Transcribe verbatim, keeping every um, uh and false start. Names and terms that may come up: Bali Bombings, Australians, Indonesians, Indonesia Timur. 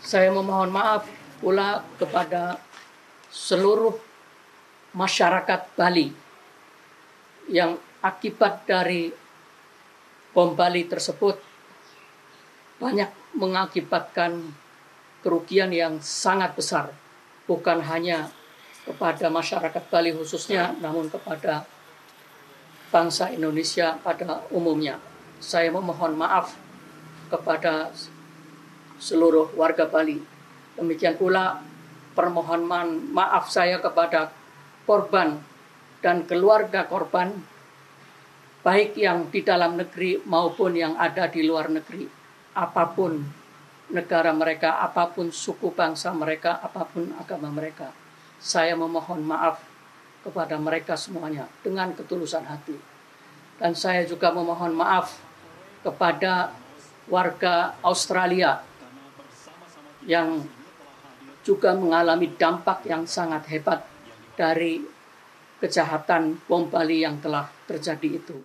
Saya memohon maaf pula kepada seluruh masyarakat Bali yang akibat dari bom Bali tersebut banyak mengakibatkan kerugian yang sangat besar, bukan hanya kepada masyarakat Bali khususnya, namun kepada bangsa Indonesia pada umumnya. Saya memohon maaf kepada seluruh warga Bali. Demikian pula permohonan maaf saya kepada korban dan keluarga korban, baik yang di dalam negeri maupun yang ada di luar negeri, apapun negara mereka, apapun suku bangsa mereka, apapun agama mereka. Saya memohon maaf kepada mereka semuanya dengan ketulusan hati. Dan saya juga memohon maaf kepada warga Australia yang juga mengalami dampak yang sangat hebat dari kejahatan bom Bali yang telah terjadi itu.